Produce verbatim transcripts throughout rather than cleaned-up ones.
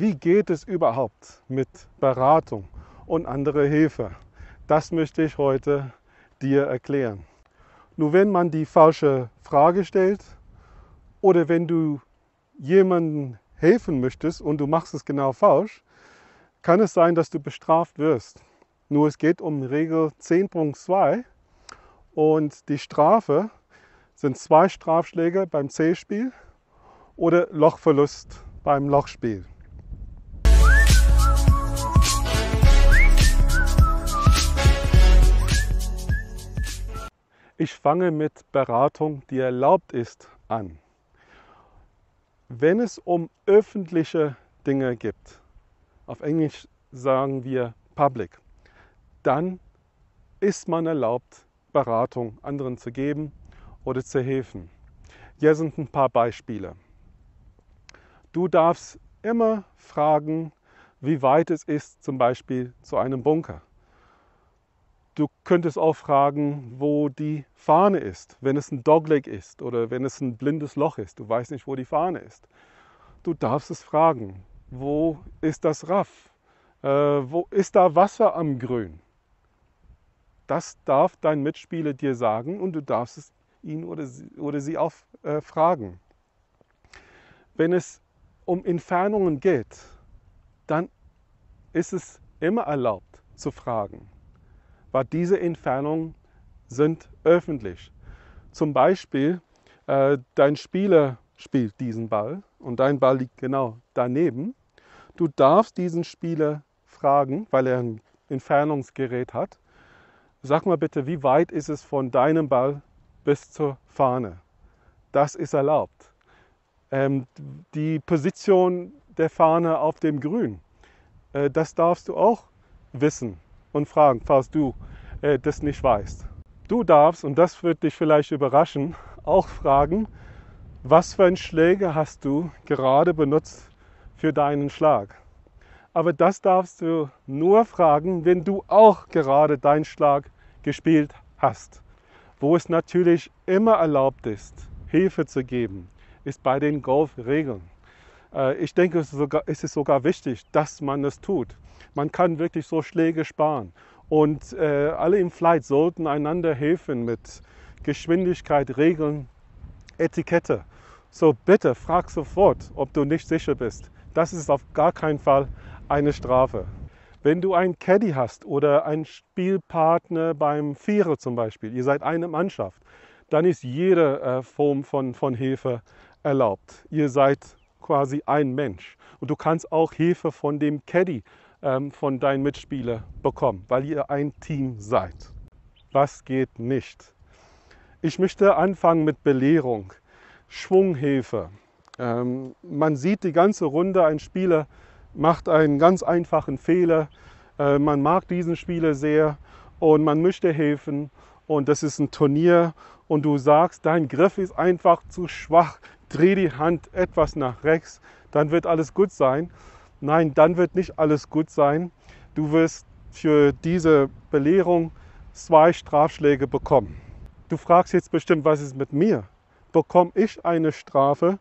Wie geht es überhaupt mit Beratung und andere Hilfe? Das möchte ich heute dir erklären. Nur wenn man die falsche Frage stellt oder wenn du jemandem helfen möchtest und du machst es genau falsch, kann es sein, dass du bestraft wirst. Nur es geht um Regel zehn Punkt zwei und die Strafe sind zwei Strafschläge beim Zählspiel oder Lochverlust beim Lochspiel. Ich fange mit Beratung, die erlaubt ist, an. Wenn es um öffentliche Dinge geht, auf Englisch sagen wir public, dann ist man erlaubt, Beratung anderen zu geben oder zu helfen. Hier sind ein paar Beispiele. Du darfst immer fragen, wie weit es ist, zum Beispiel zu einem Bunker. Du könntest auch fragen, wo die Fahne ist, wenn es ein Dogleg ist oder wenn es ein blindes Loch ist. Du weißt nicht, wo die Fahne ist. Du darfst es fragen, wo ist das Raff? Äh, wo ist da Wasser am Grün? Das darf dein Mitspieler dir sagen und du darfst es ihn oder sie, oder sie auch äh, fragen. Wenn es um Entfernungen geht, dann ist es immer erlaubt zu fragen, weil diese Entfernungen sind öffentlich. Zum Beispiel, äh, dein Spieler spielt diesen Ball und dein Ball liegt genau daneben. Du darfst diesen Spieler fragen, weil er ein Entfernungsgerät hat. Sag mal bitte, wie weit ist es von deinem Ball bis zur Fahne? Das ist erlaubt. Ähm, die Position der Fahne auf dem Grün, äh, das darfst du auch wissen und fragen, falls du äh, das nicht weißt. Du darfst, und das wird dich vielleicht überraschen, auch fragen, was für einen Schläger hast du gerade benutzt für deinen Schlag? Aber das darfst du nur fragen, wenn du auch gerade deinen Schlag gespielt hast. Wo es natürlich immer erlaubt ist, Hilfe zu geben, ist bei den Golfregeln. Äh, ich denke, es ist, sogar, es ist sogar wichtig, dass man das tut. Man kann wirklich so Schläge sparen und äh, alle im Flight sollten einander helfen mit Geschwindigkeit, Regeln, Etikette. So bitte frag sofort, ob du nicht sicher bist. Das ist auf gar keinen Fall eine Strafe. Wenn du einen Caddy hast oder einen Spielpartner beim Vierer zum Beispiel, ihr seid eine Mannschaft, dann ist jede äh, Form von, von Hilfe erlaubt. Ihr seid quasi ein Mensch und du kannst auch Hilfe von dem Caddy von deinen Mitspielern bekommen, weil ihr ein Team seid. Was geht nicht? Ich möchte anfangen mit Belehrung, Schwunghilfe. Ähm, man sieht die ganze Runde, ein Spieler macht einen ganz einfachen Fehler. Äh, man mag diesen Spieler sehr und man möchte helfen und das ist ein Turnier und du sagst, dein Griff ist einfach zu schwach, dreh die Hand etwas nach rechts, dann wird alles gut sein. Nein, dann wird nicht alles gut sein. Du wirst für diese Belehrung zwei Strafschläge bekommen. Du fragst jetzt bestimmt, was ist mit mir? Bekomme ich eine Strafe,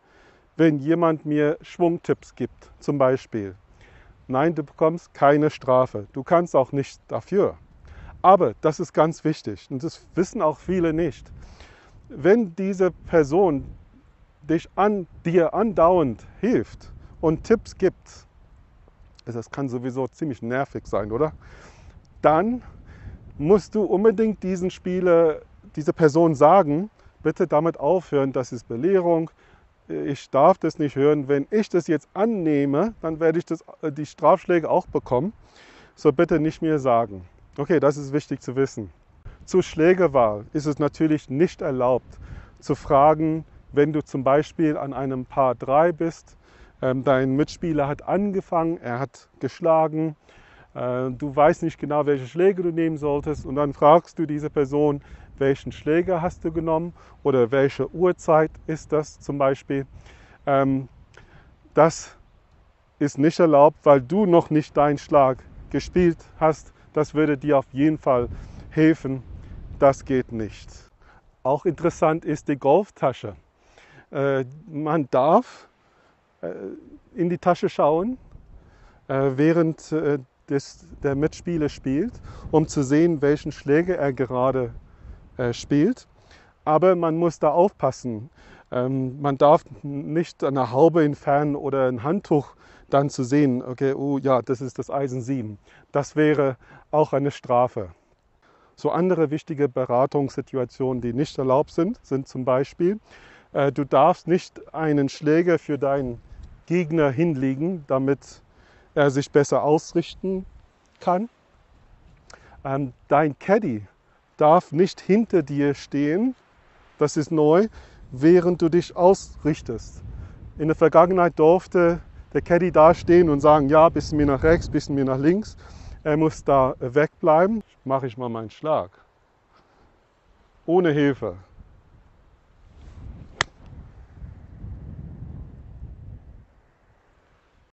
wenn jemand mir Schwungtipps gibt, zum Beispiel? Nein, du bekommst keine Strafe. Du kannst auch nicht dafür. Aber das ist ganz wichtig und das wissen auch viele nicht. Wenn diese Person dich an, dir andauernd hilft und Tipps gibt, das kann sowieso ziemlich nervig sein, oder? Dann musst du unbedingt diesen Spieler, diese Person sagen, bitte damit aufhören, das ist Belehrung, ich darf das nicht hören. Wenn ich das jetzt annehme, dann werde ich das, die Strafschläge auch bekommen. So bitte nicht mir sagen. Okay, das ist wichtig zu wissen. Zur Schlägerwahl ist es natürlich nicht erlaubt, zu fragen, wenn du zum Beispiel an einem Par drei bist, dein Mitspieler hat angefangen, er hat geschlagen, du weißt nicht genau, welche Schläge du nehmen solltest und dann fragst du diese Person, welchen Schläger hast du genommen oder welche Uhrzeit ist das zum Beispiel. Das ist nicht erlaubt, weil du noch nicht deinen Schlag gespielt hast. Das würde dir auf jeden Fall helfen. Das geht nicht. Auch interessant ist die Golftasche. Man darf in die Tasche schauen, äh, während äh, des, der Mitspieler spielt, um zu sehen, welchen Schläger er gerade äh, spielt. Aber man muss da aufpassen. Ähm, man darf nicht an der Haube entfernen oder ein Handtuch dann zu sehen, okay, oh ja, das ist das Eisen sieben. Das wäre auch eine Strafe. So andere wichtige Beratungssituationen, die nicht erlaubt sind, sind zum Beispiel, äh, du darfst nicht einen Schläger für deinen Gegner hinlegen, damit er sich besser ausrichten kann. Ähm, dein Caddy darf nicht hinter dir stehen, das ist neu, während du dich ausrichtest. In der Vergangenheit durfte der Caddy da stehen und sagen, ja, bisschen mir nach rechts, bisschen mir nach links. Er muss da wegbleiben, mache ich mal meinen Schlag, ohne Hilfe.